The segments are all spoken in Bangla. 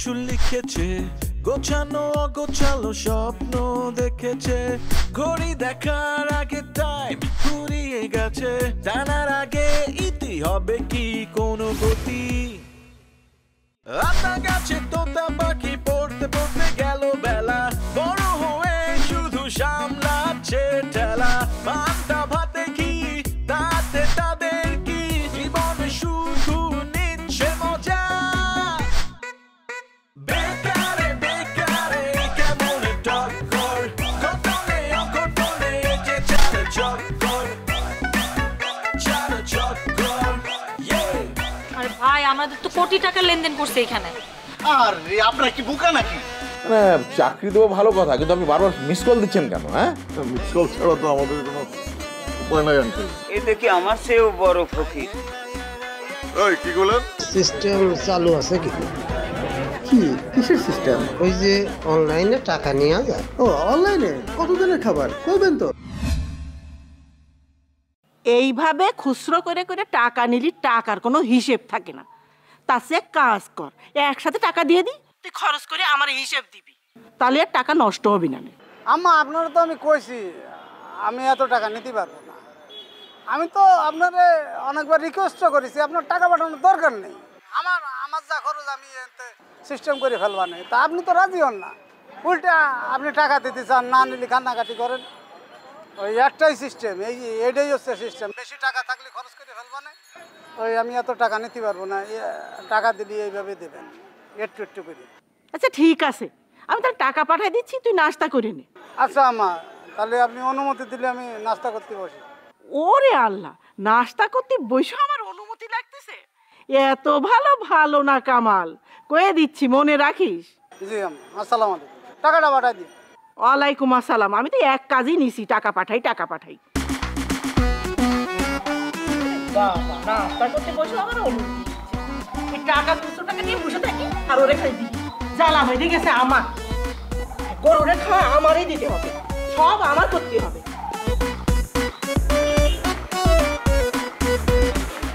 কিছু লিখেছে, গোছানো গোছালো স্বপ্ন দেখেছে। ঘড়ি দেখার আগে টাইম ফুরিয়ে গেছে, জানার আগে ইতি হবে কি কোনো গতি। আপনার কাছে তোতা পাখি পড়তে পড়তে গেল বেলা, বড় হয়ে শুধু সামলাচ্ছে ঠেলা। পান্তা ভাতে কি তাতে তাদের কি, জীবন শুধু নিচ্ছে মজা। বেকারে বেকারে কেমন টক্কর, কতলে অকটলে যে চালে চক্কর চালে চক্কর। আরে ভাই, আমাদের তো কোটি টাকা লেনদেন করছে এখানে। আরে আপনারা কি বোকা নাকি? চাকরি দেবো ভালো কথা, কিন্তু আপনি বারবার মিস কল দিচ্ছেন কেন? হ্যাঁ, মিস কল ছাড়া তো আমাদের কোনো উপায় নাই আঙ্কেল। এটা কি আমার চেয়েও বড় ফকির? এই কি বলেন, সিস্টেম চালু আছে কি? কি কিসের সিস্টেম? ওই যে অনলাইনে টাকা নিয়ে যায়। ও অনলাইনে কত দিনের খাবার কইবেন তো? এইভাবে খুচরো করে করে টাকা নিলি টাকার কোনো হিসেব থাকে না। তার সে কাজ কর, একসাথে টাকা দিয়ে দি, তুই খরচ করে আমার হিসেব দিবি, তাহলে আর টাকা নষ্ট হবে না। আম্মা আপনারা তো আমি কইছি আমি এত টাকা নিতে পারবো না। আমি তো আপনারে অনেকবার রিকোয়েস্টও করেছি, আপনার টাকা পাঠানোর দরকার নেই। আমার যা খরচ আমি সিস্টেম করে ফেলবা নেই, তা আপনি তো রাজি হন না, উল্টা আপনি টাকা দিতে চান না, নিলে কান্নাকাটি করেন। ওই একটাই সিস্টেম, এইটাই হচ্ছে সিস্টেম। বেশি টাকা থাকলে খরচ করে ফেলবা না। ওই আমি এত টাকা নিতে পারবো না, টাকা দিলে এইভাবে দেবেন একটু একটু করে। আচ্ছা ঠিক আছে, আমি তাহলে টাকা পাঠিয়ে দিচ্ছি, তুই নাস্তা করে নে। আচ্ছা মা, তাহলে আপনি অনুমতি দিলে আমি নাস্তা করতে বসি। ওরে আল্লাহ, নাস্তা করতে বসে আমার অনুমতি লাগতেছে? এত ভালো ভালো না কামাল, কয়ে দিচ্ছি মনে রাখিস। জি আম্মা, আসসালামু আলাইকুম। টাকাটা পাঠাই দিন। ওয়ালাইকুম আসসালাম। আমি তো এক কাজই নিছি, টাকা পাঠাই টাকা পাঠাই। নাস্তা করতে বসে আমার অনুমতি, টাকা দুশো টাকা নিয়ে বসে থাকি আর ওরে খাই দিই। জ্বালা হয়ে গেছে আমার, গরুরে খাওয়া আমারই দিতে হবে, সব আমার করতে হবে।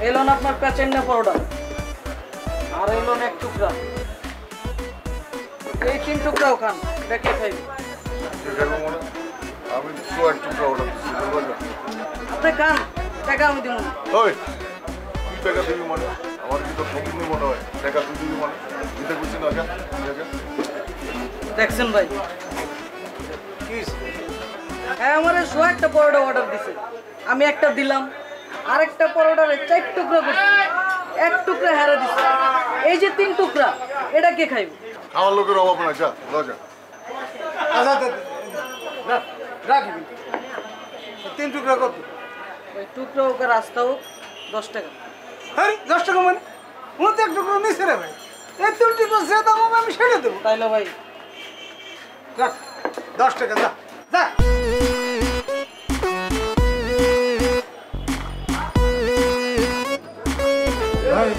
এলন আপনার প্যাচেন্ডা পাউডার, আর এলন এক টুকরা, এই 3 টুকরাও খান, দেখে খাইবি। আমি 2 টুকরা অর্ডার করছি। আপনি খান, টাকা আমি দিব। ওই তুই টাকা দিবি মানে আমার কি তো সম্পূর্ণ মনে হয়, টাকা তুই দিবি মানে দিতে বুঝছি না। দেখছেন ভাই, হ্যাঁ আমার 100টা পরোটা অর্ডার দিছে, আমি একটা দিলাম, আরেকটা পরোটারে 4 টুকরা করছি, 1 টুকরা হেরে দিছে। এই যে 3 টুকরা, এটা কে খাইব? খাওয়ার লোকের অভাব না। যা যা রাখবি 3 টুকরা কত? ওই টুকরা ওকে রাস্তা হোক 10 টাকা। হ্যাঁ 10 টাকা মানে ও তো 1 টুকরা নিছে রে ভাই, এই 3 টুকরা যে দাম আমি সেটা দেবো। তাইলে ভাই রাখ 10 টাকা। যা যা ভাই,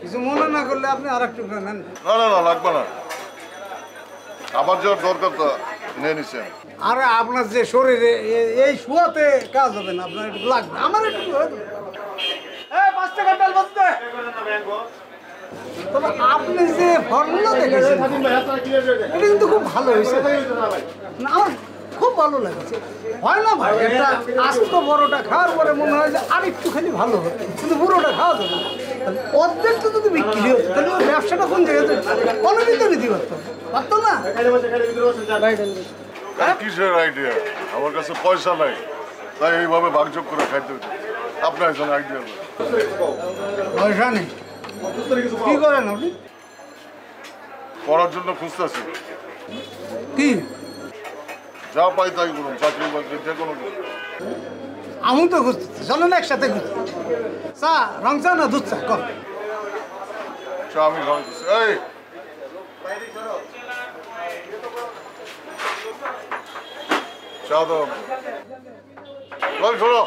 কিছু মনে না করলে আপনি আর 1 টুকরা নেন। না না লাগবে না, আবার যার দরকার তো নিয়ে নিচ্ছি। আরে আপনার যে শরীরে এই শুয়াতে কাজ হবে না, আপনার একটু লাগবে। আমার একটু 5 টাকা ডাল বাঁচতে। তবে আপনি যে ফর্মুলা দেখেছেন এটা কিন্তু খুব ভালো হয়েছে, আমার খুব ভালো লাগছে। হয় না ভাই, এটা আস্ত বড়টা খাওয়ার পরে মনে হয় যে আর একটুখানি ভালো হবে, কিন্তু পুরোটা খাওয়া যাবে না। অর্ধেকটা যদি বিক্রি হতো তাহলে ওই ব্যবসাটা কোন জায়গাতে অনেকই তো নিতে পারতো, পারতো না? কিসের আইডিয়া? আমার কাছে পয়সা নাই, তাই এইভাবে ভাগযোগ করে খাইতে হচ্ছে। আপনার এখানে আইডিয়া পয়সা নেই, কি করেন আপনি? করার জন্য খুঁজতেছি। কি যা পাই তাই করুন, চাকরি বাকরি যে কোনো। আমি তো খুঁজতেছি, চলেন একসাথে খুঁজছি। চা রং চা না দুধ চা? কর চা আমি খাওয়াইতেছি। এই চা তো শোনো,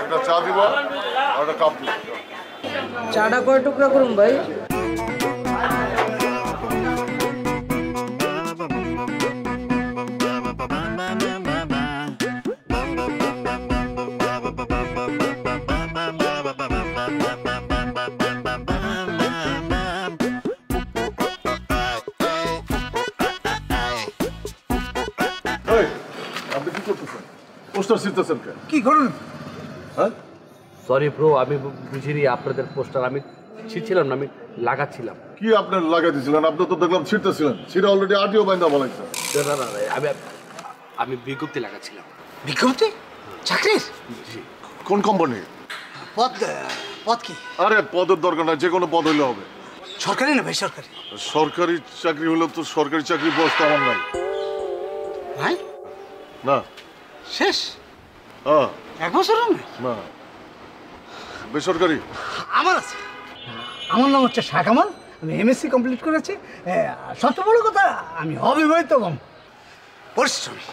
একটা চা দিব আর একটা কাপ দিব। চাটা কয় টুকরা করুন ভাই? পোস্টার ছিঁড়তেছেন কেন? কি করেন? হ্যাঁ সরি ব্রো, আমি বুঝিনি আপনাদের পোস্টার আমি ছিঁড়ছিলাম না, আমি লাগাচ্ছিলাম। কি আপনার লাগাইতেছিলেন? আপনি তো দেখলাম ছিঁড়তেছিলেন, ছিঁড়ে অলরেডি আটিও বাইন্দা বলাইছে। না না আমি বিজ্ঞপ্তি লাগাচ্ছিলাম। বিজ্ঞপ্তি? চাকরির? জি। কোন কোম্পানির? পদ পদ কি? আরে পদের দরকার নাই, যে কোনো পদ হইলে হবে। সরকারি না বেসরকারি? সরকারি চাকরি হলে তো সরকারি চাকরি বয়স তো আমার নাই। নাই? না। শেষ? হ্যাঁ। এক বছর না। বেসরকারি? আমার আছে। আমার নাম হচ্ছে শাহ কামাল, আমি এমএসসি কমপ্লিট করেছি। সবচেয়ে বড় কথা আমি অবিবাহিত।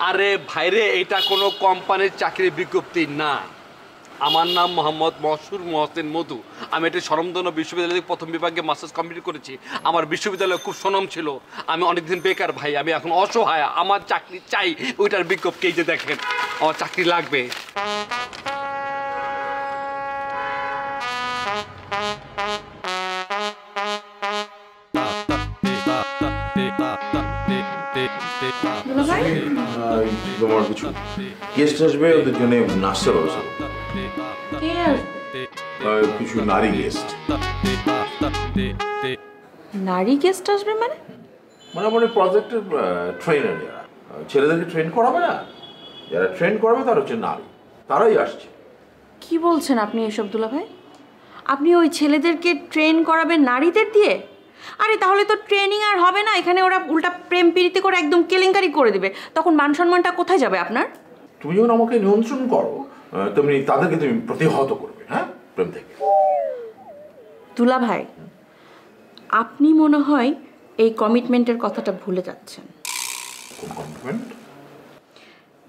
আরে ভাইরে, এটা কোনো কোম্পানির চাকরির বিজ্ঞপ্তি না। আমার নাম মোহাম্মদ মহসুর মোহসেন মধু, আমি এটা স্বনামধন্য বিশ্ববিদ্যালয়ে প্রথম বিভাগে মাস্টার্স কমপ্লিট করেছি। আমার বিশ্ববিদ্যালয়ে খুব সুনাম ছিল। আমি অনেকদিন বেকার ভাই, আমি এখন অসহায়, আমার চাকরি চাই। ওইটার বিজ্ঞপ্তি এই যে দেখেন, আমার চাকরি লাগবে। তোমার কিছু গেস্ট আসবে, ওদের জন্য নাস্তা ব্যবস্থা। কিছু নারী গেস্ট। নারী গেস্ট আসবে মানে? মানে প্রজেক্টের ট্রেনার, যারা ছেলেদেরকে ট্রেন করাবে না, যারা ট্রেন করাবে তারা হচ্ছে নারী, তারাই আসছে। কি বলছেন আপনি এসব দুলা ভাই? আপনি ওই ছেলেদেরকে ট্রেন করাবেন নারীদের দিয়ে? আরে তাহলে তো ট্রেনিং আর হবে না, এখানে ওরা উল্টা প্রেম পিড়িতে করে একদম কেলেঙ্কারি করে দেবে। তখন মান সম্মানটা কোথায় যাবে আপনার? তুমি যখন আমাকে নিয়ন্ত্রণ করো, তুমি তাদেরকে তুমি প্রতিহত করবে। হ্যাঁ প্রেম থেকে। তুলা ভাই, আপনি মনে হয় এই কমিটমেন্টের কথাটা ভুলে যাচ্ছেন।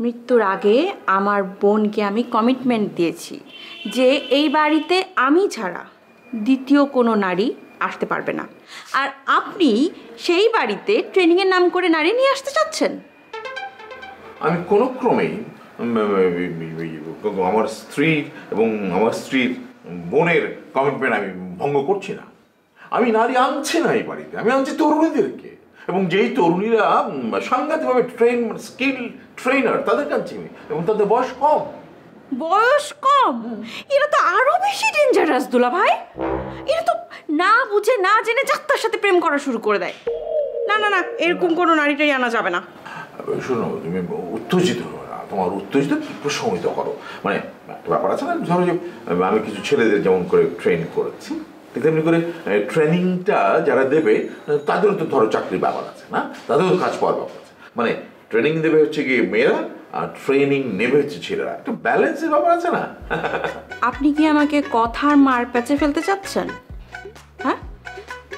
মৃত্যুর আগে আমার বোনকে আমি কমিটমেন্ট দিয়েছি যে এই বাড়িতে আমি ছাড়া দ্বিতীয় কোনো নারী আসতে পারবে না, আর আপনি সেই বাড়িতে ট্রেনিংয়ের নাম করে নারী নিয়ে আসতে চাচ্ছেন। আমি কোনো ক্রমেই আমার স্ত্রী এবং আমার স্ত্রীর বোনের কমিটমেন্ট আমি ভঙ্গ করছি না। আমি নারী আনছি না এই বাড়িতে, আমি আনছি তরুণীদেরকে, এবং যেই তরুণীরা সাংঘাতিকভাবে ট্রেন স্কিল ট্রেনার তাদেরকে আনছি, এবং তাদের বয়স কম। বয়স কম? এরা তো আরো বেশি ডেঞ্জারাস দুলা ভাই। এরা তো না বুঝে না জেনে যাত্রার সাথে প্রেম করা শুরু করে দেয়। না না না, এরকম কোনো নারীটাই আনা যাবে না। শোনো, তুমি উত্তেজিত হো না, তোমার উত্তেজিত প্রশমিত করো। মানে একটা ব্যাপার আছে না, ধরো যে আমি কিছু ছেলেদের যেমন করে ট্রেন করেছি, ঠিক তেমনি করে ট্রেনিংটা যারা দেবে তাদেরও তো ধরো চাকরির ব্যাপার আছে না, তাদেরও কাজ পাওয়ার ব্যাপার আছে। মানে ট্রেনিং দেবে হচ্ছে কি মেয়েরা, আর ট্রেনিং নেবে হচ্ছে ছেলেরা, একটা ব্যালেন্সের ব্যাপার আছে না। আপনি কি আমাকে কথার মার প্যাঁচে ফেলতে চাচ্ছেন? হ্যাঁ,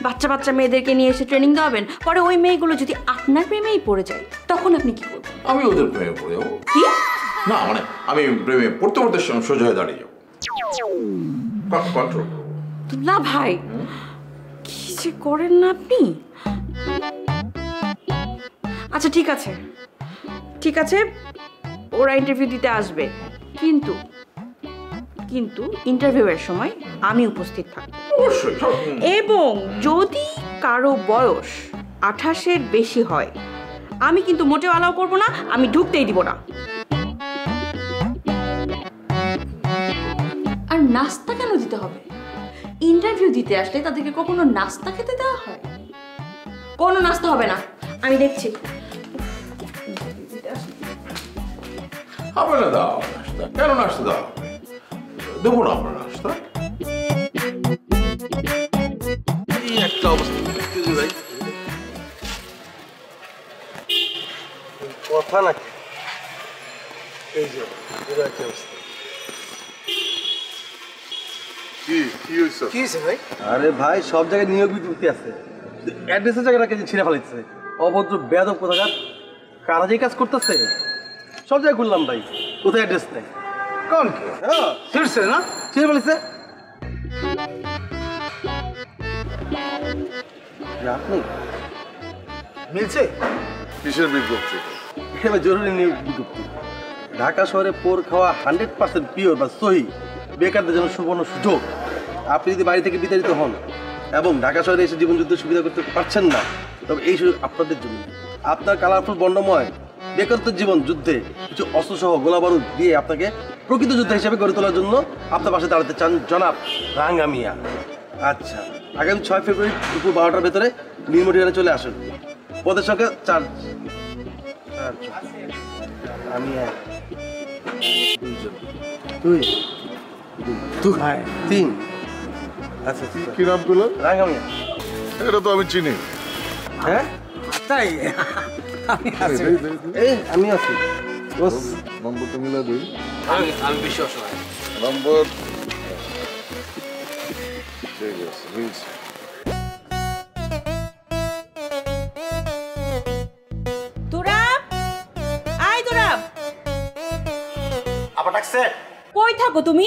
বাচ্চা বাচ্চা মেয়েদেরকে নিয়ে এসে ট্রেনিং দেওয়াবেন, পরে ওই মেয়েগুলো যদি আপনার প্রেমেই পড়ে যায় তখন আপনি কি করবেন? আমি ওদের প্রেমে পড়ে যাবো। কি? না মানে আমি প্রেমে পড়তে পড়তে সোজা হয়ে দাঁড়িয়ে যাবো, কন্ট্রোল করবো। না ভাই, কি যে করেন না আপনি। আচ্ছা ঠিক আছে ঠিক আছে, ওরা ইন্টারভিউ দিতে আসবে, কিন্তু কিন্তু ইন্টারভিউয়ের সময় আমি উপস্থিত থাকব। এবং যদি কারো বয়স 28-এর বেশি হয় আমি কিন্তু মোটেও অ্যালাউ করব না, আমি ঢুকতেই দিব না। আর নাস্তা কেন দিতে হবে? ইন্টারভিউ দিতে আসলে তাদেরকে কখনো নাস্তা খেতে দেওয়া হয়? কোনো নাস্তা হবে না, আমি দেখছি। হবে না, দাও নাস্তা। কেন নাস্তা দাও? দেবো না আমরা নাস্তা। একটা অবস্থা কথা নাকি? এই যে একটা অবস্থা। কি কি হয়েছে? কি হয়েছে ভাই? আরে ভাই, সব জায়গায় নিয়োগ বিজ্ঞপ্তি আছে, অ্যাড্রেসের জায়গাটাকে ছিঁড়ে ফেলেছে। অভদ্র বেয়াদব কোথাকার, কারা যে কাজ করতেছে সব জায়গায় ঘুরলাম ভাই, কোথায় অ্যাড্রেস নেই। কোন কি? হ্যাঁ ছিঁড়ছে না, ছিঁড়ে ফেলেছে। আপনি মিলছে কিসের বিজ্ঞপ্তি? এটা জরুরি নিয়োগ বিজ্ঞপ্তি। ঢাকা শহরে পোর খাওয়া 100% পিওর বা সহি, বেকারদের জন্য সুবর্ণ সুযোগ। আপনি যদি বাড়ি থেকে বিতাড়িত হন এবং ঢাকা শহরে এসে জীবনযুদ্ধের সুবিধা করতে পারছেন না, তবে এই সুযোগ আপনাদের জন্য। আপনার কালারফুল বর্ণময় বেকারত্বের জীবন যুদ্ধে কিছু অস্ত্রসহ গোলাবারুদ দিয়ে আপনাকে প্রকৃত যোদ্ধা হিসেবে গড়ে তোলার জন্য আপনার পাশে দাঁড়াতে চান জনাব রাঙা মিয়া। আচ্ছা, আগামী 6 ফেব্রুয়ারি দুপুর 12টার ভেতরে নির্মটিয়ানে চলে আসুন। পদের সঙ্গে চার আমি 2 3। আচ্ছা, কি নামগুলো? রাঙা মিয়া। এটা তো আমি চিনি। হ্যাঁ, তাই আমি আছি। নম্বর তো মিলা দিই। আমি বিশ্বাস হয় নম্বর। ঠিক আছে, কই থাকো তুমি?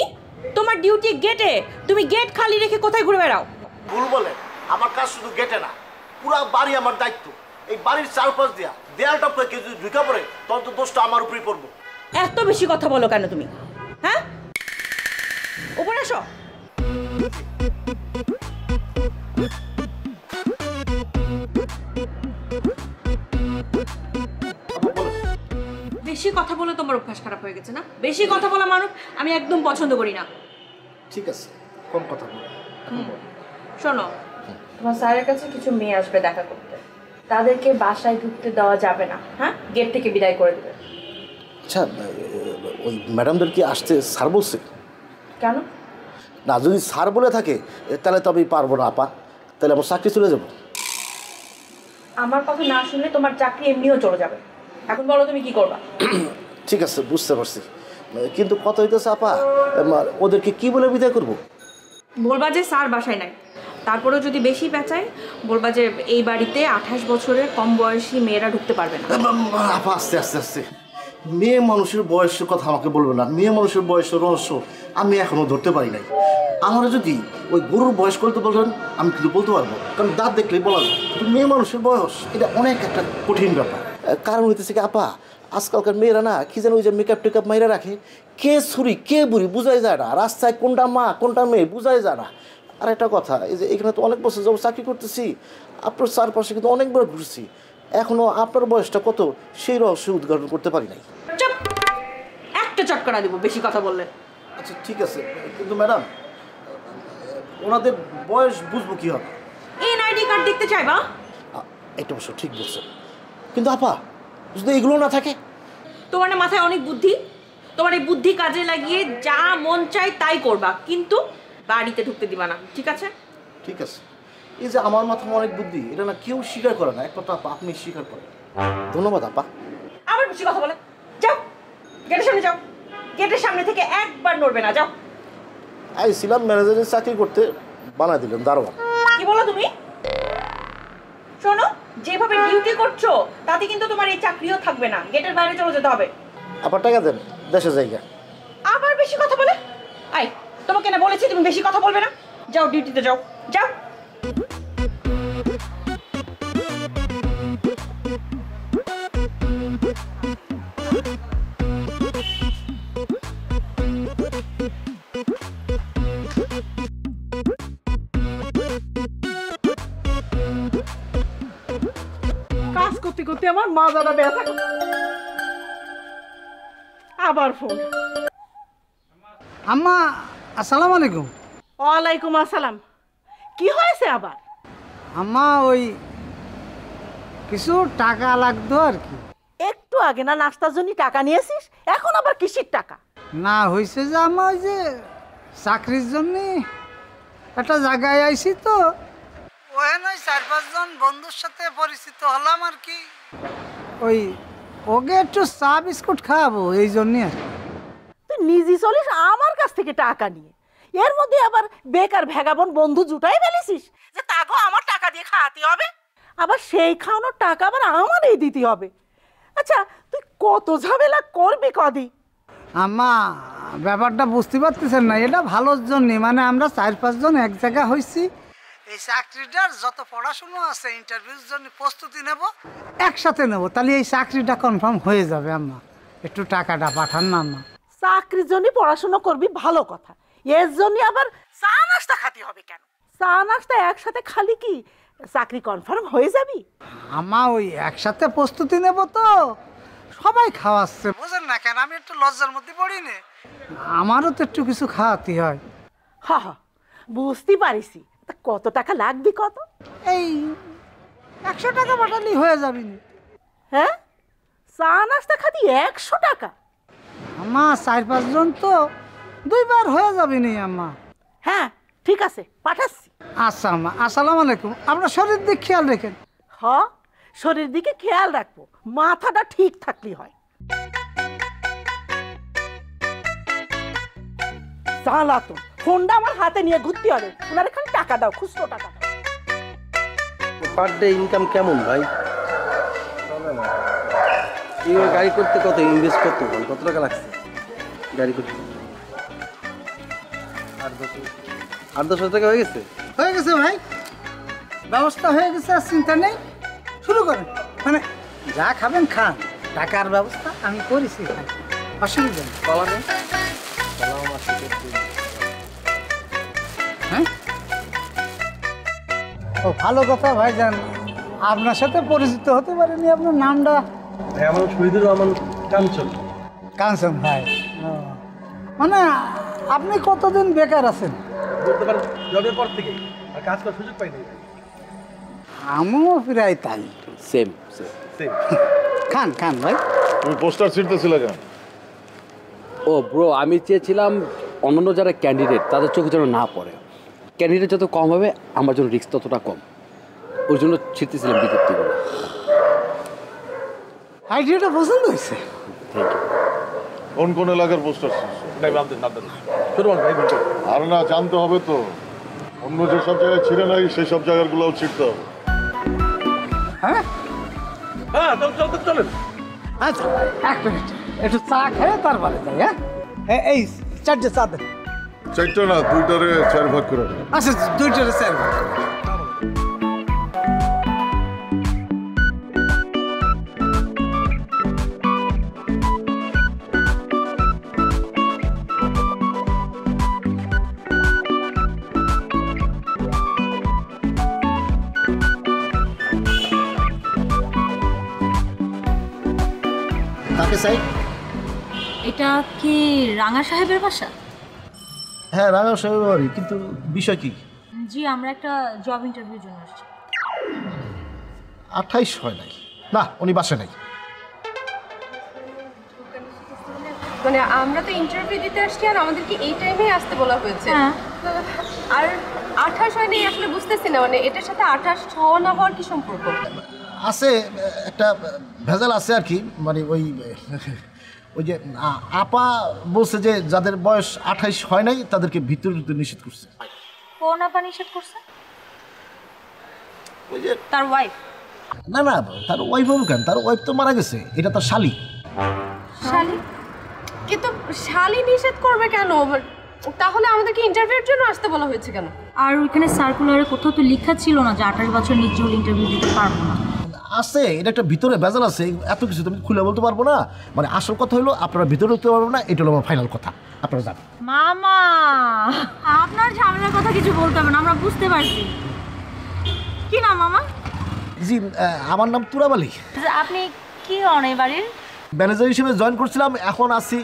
তোমার ডিউটি গেটে, তুমি গেট খালি রেখে কোথায় ঘুরে বেড়াও? ভুল বলে, আমার কাজ শুধু গেটে না, পুরো বাড়ি আমার দায়িত্ব। এই বাড়ির চারপাশ দিয়া দেয়াল টপকে কেউ যদি ঢুকে পড়ে তখন তো দোষটা আমার উপরেই পড়বো। এত বেশি কথা বলো কেন তুমি? হ্যাঁ, উপরে আসো। বেশি কথা বলে তোমার অভ্যাস খারাপ হয়ে গেছে না? বেশি কথা বলা মানুষ আমি একদম পছন্দ করি না। ঠিক আছে, কম কথা বলো। শোনো, তোমার স্যারের কাছে কিছু মেয়ে আসবে দেখা করতে, তাদেরকে বাসায় ঢুকতে দেওয়া যাবে না। হ্যাঁ, গেট থেকে বিদায় করে দেবে। আচ্ছা, ওই ম্যাডামদের কি আসতে স্যার বলছে? কেন না, যদি স্যার বলে থাকে তাহলে তো আমি পারবো না আপা, তাহলে আমার চাকরি চলে যাবো। আমার কথা না শুনলে তোমার চাকরি এমনিও চলে যাবে। এখন বলো তুমি কি করবা? ঠিক আছে, বুঝতে পারছি, কিন্তু কত হইতেছে আপা, ওদেরকে কি বলে বিদায় করবো? বলবা যে স্যার বাসায় নাই। তারপরেও যদি বেশি পেঁচায় বলবা যে এই বাড়িতে 28 বছরের কম বয়সী মেয়েরা ঢুকতে পারবে না। আপা আস্তে আস্তে আস্তে, মেয়ে মানুষের বয়সের কথা আমাকে বলবে না। মেয়ে মানুষের বয়সের রহস্য আমি এখনও ধরতে পারি নাই। আমার যদি ওই গরুর বয়স করতে বলেন আমি কিন্তু বলতে পারবো, কারণ দাঁত দেখলেই বলা যায়। কিন্তু মেয়ে মানুষের বয়স এটা অনেক একটা কঠিন ব্যাপার। কারণ হইতেছে কি আপা, আজকালকার মেয়েরা না কি যেন ওই যে মেকআপ টেকআপ মাইরা রাখে, কে ছুরি কে বুড়ি বুঝাই যায় না, রাস্তায় কোনটা মা কোনটা মেয়ে বুঝাই যায় না। আর একটা কথা, এই যে এখানে তো অনেক বছর যখন চাকরি করতেছি, আপনার চারপাশে কিন্তু অনেকবার ঘুরছি, এখনো আপনার বয়সটা কত সেই রহস্য উদ্ঘাটন করতে পারি নাই। একটা চটকরা দেবো বেশি কথা বললে। আচ্ছা ঠিক আছে, কিন্তু ম্যাডাম ওনাদের বয়স বুঝবো কি হবে? এনআইডি কার্ড দেখতে চাইবা? এটা অবশ্য ঠিক বলছেন, কিন্তু আপা যদি এগুলো না থাকে? তোমার না মাথায় অনেক বুদ্ধি, তোমার এই বুদ্ধি কাজে লাগিয়ে যা মন চাই তাই করবা, কিন্তু বাড়িতে ঢুকতে দিবা না। ঠিক আছে? ঠিক আছে। এই যে আমার মাথায় অনেক বুদ্ধি, এটা না কেউ স্বীকার করে না, একমাত্র আপা আপনি স্বীকার করেন। ধন্যবাদ আপা। আবার বেশি কথা বলে, যাও গেটের সামনে, যাও গেটের সামনে থেকে একবার নড়বে না, যাও। আইছিলাম ম্যানেজারের চাকরি করতে, বানা দিলেন দারোয়ান। কি বলো তুমি? শোনো, যেভাবে ডিউটি করছো তাতে কিন্তু তোমার এই চাকরিও থাকবে না, গেটের বাইরে চলে যেতে হবে। আবার টাকা দেন দেশে জায়গা। আবার বেশি কথা বলে? আই তোমাকে না বলেছি তুমি বেশি কথা বলবে না? যাও ডিউটিতে যাও, যাও। আমার মা দাদা ব্যথা আবার ফোন। আম্মা আসসালামু আলাইকুম। ওয়ালাইকুম আসসালাম। কি হয়েছে আবার? আম্মা ওই কিছু টাকা লাগতো আর কি। একটু আগে না নাস্তার জন্য টাকা নিয়েছিস, এখন আবার কিসের টাকা? না হয়েছে যে আম্মা, ওই যে চাকরির জন্য একটা জায়গায় আইছি, তো ওই 4-5 জন বন্ধুর সাথে পরিচিত হলাম আর কি, ওই ওকে একটু চা বিস্কুট খাওয়াবো এই জন্য আর কি। তুই নিজে চলিস আমার কাছ থেকে টাকা নিয়ে, এর মধ্যে আবার বেকার ভেগাবন বন্ধু জুটাই ফেলেছিস যে তাকে আমার টাকা দিয়ে খাওয়াতে হবে, আবার সেই খাওয়ানোর টাকা আবার আমারই দিতে হবে। আচ্ছা তুই কত ঝামেলা করবি কদি? আম্মা ব্যাপারটা বুঝতে পারতেছেন না, এটা ভালোর জন্য, মানে আমরা 4-5 জন এক জায়গা হয়েছি, এই চাকরিটার যত পড়াশোনা আছে ইন্টারভিউর জন্য প্রস্তুতি নেব, একসাথে নেব, তাহলে এই চাকরিটা কনফার্ম হয়ে যাবে। আম্মা একটু টাকাটা পাঠান না। আম্মা চাকরির জন্য পড়াশোনা করবি ভালো কথা, এর জন্য আবার চা নাস্তা খাতে হবে কেন? চা নাস্তা একসাথে খালি কি চাকরি কনফার্ম হয়ে যাবি? আম্মা ওই একসাথে প্রস্তুতি নেব, তো সবাই খাওয়াচ্ছে, বুঝেন না কেন? আমি একটু লজ্জার মধ্যে পড়ি না, আমারও তো একটু কিছু খাওয়াতে হয়। হা হা, বুঝতে পারিছি। কত টাকা লাগবে? কত? এই 100 টাকা পাঠালেই হয়ে যাবে। হ্যাঁ, চা নাস্তা খাতি 100 টাকা? আম্মা 4-5 জন তো, 2 বার হয়ে যাবে নি আম্মা। হ্যাঁ ঠিক আছে, পাঠাচ্ছি। আচ্ছা আম্মা, আসসালামু আলাইকুম। আপনার শরীর দিকে খেয়াল রাখেন। হ্যাঁ, শরীর দিকে খেয়াল রাখবো, মাথাটা ঠিক থাকলে হয়। চালা তো ফোনটা আমার হাতে নিয়ে ঘুরতে হবে। ওনার এখানে টাকা দাও, খুচরো টাকা দাও। পার ডে ইনকাম কেমন ভাই? এই গাড়ি করতে কত ইনভেস্ট করতে হবে? কত টাকা লাগছে গাড়ি করতে? 8-10 টাকা হয়ে গেছে। হয়ে গেছে ভাই, ব্যবস্থা হয়ে গেছে, আর চিন্তা নেই। শুরু করেন, মানে যা খাবেন খান, টাকার ব্যবস্থা আমি করেছি, অসুবিধা নেই। পাওয়া নেই। হ্যাঁ ও ভালো কথা ভাইজান, আপনার সাথে পরিচিত হতে পারেনি। আপনার নামটা? আমার শহীদুর রহমান কাঞ্চন। কাঞ্চন ভাই, মানে আপনি কতদিন বেকার আছেন? বলতে পারেন জবের পর থেকে, আর কাজ করার সুযোগ পাইনি। আমিও প্রায় তাই। Same same. খান খান ভাই। তুমি পোস্টার ছিটতে ছিল কেন? ও ব্রো, আমি চেয়েছিলাম অন্যান্য যারা ক্যান্ডিডেট তাদের চোখে যেন না পড়ে। ক্যান্ডিডেট যত কম হবে আমার জন্য রিস্ক ততটা কম, ওই জন্য ছিটতেছিলাম বিজ্ঞপ্তি। আইডিয়াটা পছন্দ হয়েছে। Thank you. কোন কোন এলাকার পোস্টার? আর না জানতে হবে তো, অন্য যেসব জায়গায় ছিলেন নাকি সেই সব জায়গাগুলোও ছিটতে হবে। হ্যাঁ হ্যাঁ, চলেন। আচ্ছা 1 মিনিট, একটু চা খেয়ে তারপরে যাই। হ্যাঁ, এই 4টে চা দেন। 4টে না, 2টারে 4 ভাগ করে। আচ্ছা 2টারে 4 ভাগ। এটা কি রাঙা সাহেবের বাসা? হ্যাঁ রাঙা সাহেবের বাড়ি, কিন্তু বিষয় কি? জি, আমরা একটা জব ইন্টারভিউর জন্য আসছি। 28 হয় নাই? না, উনি বাসা নাই। মানে আমরা তো ইন্টারভিউ দিতে আসছি, আর আমাদেরকে এই টাইমে আসতে বলা হয়েছে। আর 28 হয় নাই আসলে বুঝতেছি না, মানে এটার সাথে 28 হওয়া না হওয়ার কি সম্পর্ক আছে? একটা ভেজাল আছে আর কি, মানে ওই ওই যে আপা বলছে যে যাদের বয়স 28 হয় নাই তাদেরকে ভিতরে নিষেধ করছে। কোন আপা নিষেধ করছে? ওই যে তার ওয়াইফ। না না, তার ওয়াইফ হবে কেন? তার ওয়াইফ তো মারা গেছে, এটা তার শালি। শালি? কিন্তু শালি নিষেধ করবে কেন? তাহলে আমাদেরকে ইন্টারভিউর জন্য আসতে বলা হয়েছে কেন? আর ওইখানে সার্কুলারে কোথাও তো লেখা ছিল না যে 28 বছর নিচে ইন্টারভিউ দিতে পারবো না। আছে, এটা একটা ভিতরে ভেজাল আছে, এত কিছু তুমি খুলে বলতে পারবো না। মানে আসল কথা হলো আপনারা ভিতরে উঠতে পারবো না, এটা হলো আমার ফাইনাল কথা। আপনারা জানেন মামা, আপনার ঝামেলার কথা কিছু বলতে হবে না, আমরা বুঝতে পারছি। কি নাম মামা? জি, আমার নাম তুরাব আলী। আপনি কি হন এই বাড়ির? ম্যানেজার হিসেবে জয়েন করছিলাম, এখন আছি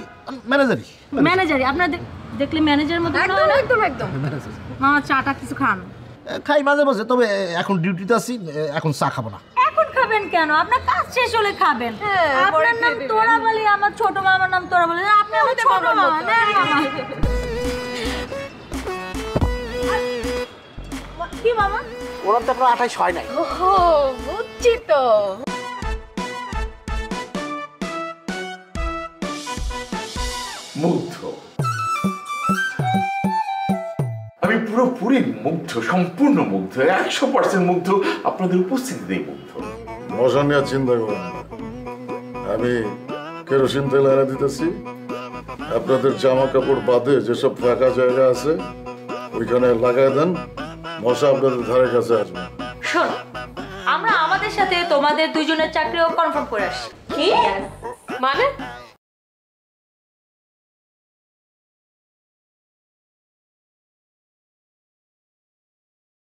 ম্যানেজারই। ম্যানেজারই? আপনারা দেখলে ম্যানেজার মতো? একদম একদম একদম মামা, চাটা কিছু খান। খাই মাঝে মাঝে, তবে এখন ডিউটিতে আছি, এখন চা খাবো না। কেন? আপনার কাজ শেষ হলে খাবেন। আপনার নাম তোরা বলি? আমার ছোট মামার নাম তোরা বলি। আপনি আমার ছোট মামা না মামা? কি মামা, ওরা তো আপনার 28 হয় নাই। ওহো বুঝছি তো। মুগ্ধ, আমি পুরোপুরি মুগ্ধ, সম্পূর্ণ মুগ্ধ, 100% মুগ্ধ আপনাদের উপস্থিতিতেই। মুগ্ধ মশা নিয়ে চিন্তা করেন, আমি কেরোসিন তেল এনে দিতেছি। আপনাদের জামা কাপড় বাদে যেসব ফাঁকা জায়গা আছে ওইখানে লাগাই দেন, মশা আপনাদের ধারে কাছে আসবে। শোনো, আমরা আমাদের সাথে তোমাদের দুজনের চাকরিও কনফার্ম করে আসছি। কি মানে?